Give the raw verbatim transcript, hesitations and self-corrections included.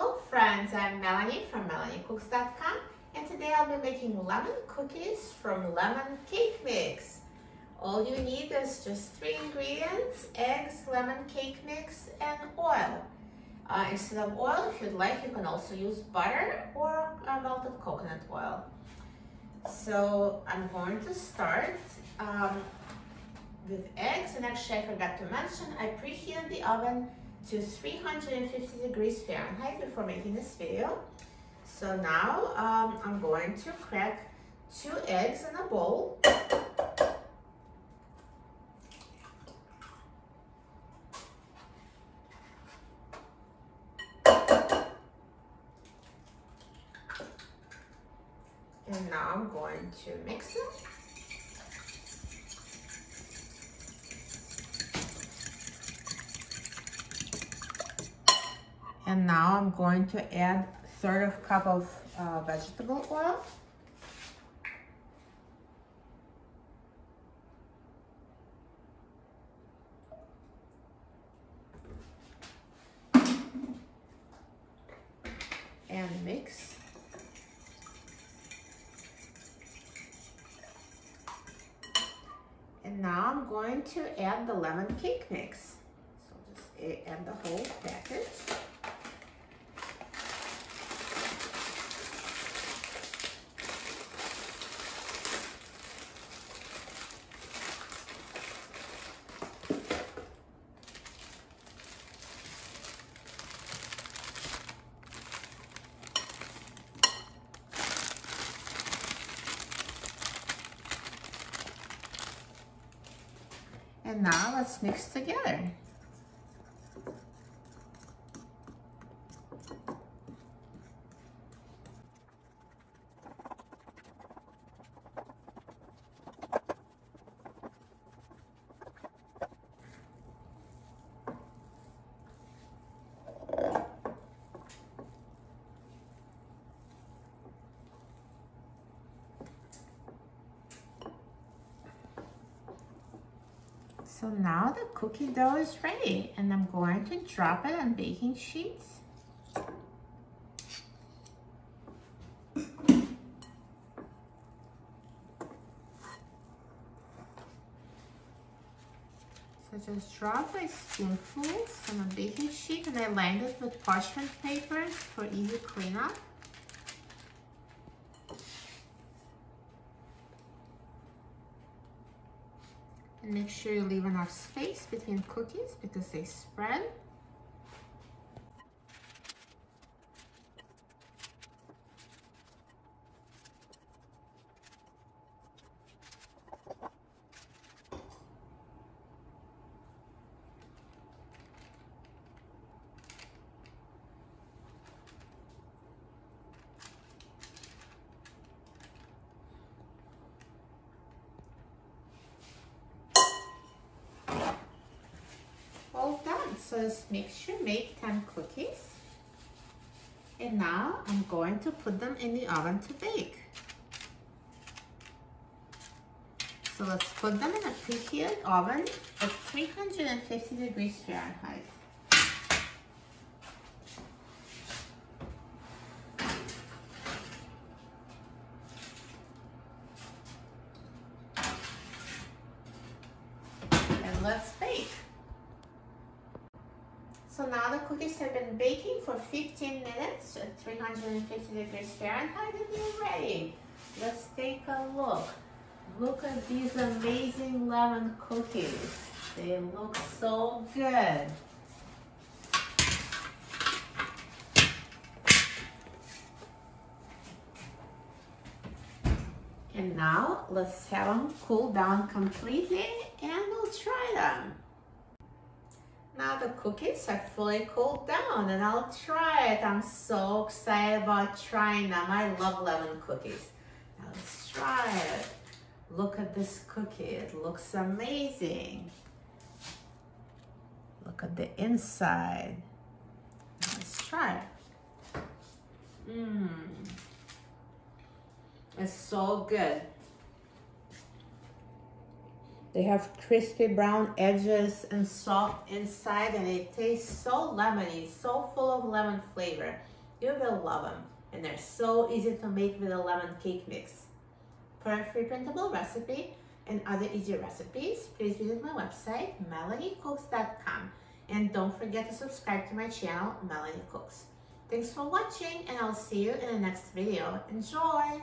Hello friends, I'm Melanie from Melanie Cooks dot com, and today I'll be making lemon cookies from Lemon Cake Mix. All you need is just three ingredients: eggs, lemon cake mix, and oil. Uh, instead of oil, if you'd like, you can also use butter or uh, melted coconut oil. So I'm going to start um, with eggs, and actually I forgot to mention, I preheated the oven to three hundred fifty degrees Fahrenheit before making this video. So now um, I'm going to crack two eggs in a bowl. And now I'm going to mix it. And now I'm going to add a third of a cup of uh, vegetable oil. And mix. And now I'm going to add the lemon cake mix. So just add the whole package. And now let's mix together. So now the cookie dough is ready, and I'm going to drop it on baking sheets. So just drop by spoonfuls on a baking sheet, and I lined it with parchment paper for easy cleanup. Make sure you leave enough space between cookies because they spread. So this mixture made ten cookies, and now I'm going to put them in the oven to bake. So let's put them in a preheated oven at three hundred fifty degrees Fahrenheit. And let's bake. So now the cookies have been baking for fifteen minutes at three hundred fifty degrees Fahrenheit, and they're ready. Let's take a look. Look at these amazing lemon cookies. They look so good. And now let's have them cool down completely, and we'll try them. Now the cookies are fully cooled down, and I'll try it. I'm so excited about trying them. I love lemon cookies. Now let's try it. Look at this cookie. It looks amazing. Look at the inside. Let's try it. Mmm. It's so good. They have crispy brown edges and soft inside, and it tastes so lemony, so full of lemon flavor. You will love them, and they're so easy to make with a lemon cake mix. For a free printable recipe and other easy recipes, please visit my website, melanie cooks dot com, and don't forget to subscribe to my channel, Melanie Cooks. Thanks for watching, and I'll see you in the next video. Enjoy!